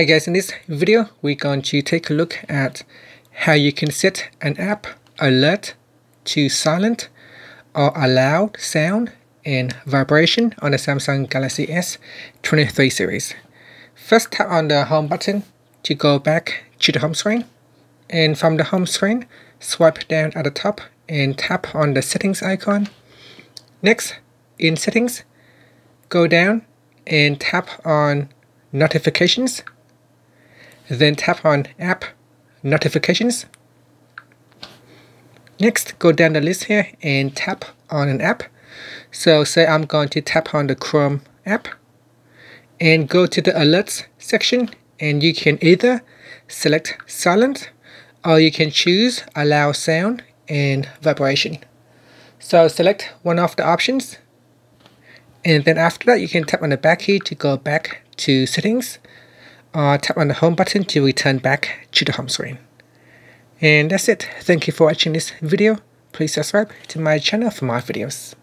Hey guys, in this video we're going to take a look at how you can set an app alert to silent or allow sound and vibration on the Samsung Galaxy S23 series. First, tap on the home button to go back to the home screen, and from the home screen swipe down at the top and tap on the settings icon. Next, in settings, go down and tap on notifications, then tap on app notifications. Next, go down the list here and tap on an app. So say I'm going to tap on the Chrome app and go to the alerts section, and you can either select silent or you can choose allow sound and vibration. So select one of the options, and then after that you can tap on the back key to go back to settings, or tap on the home button to return back to the home screen. And that's it. Thank you for watching this video. Please subscribe to my channel for more videos.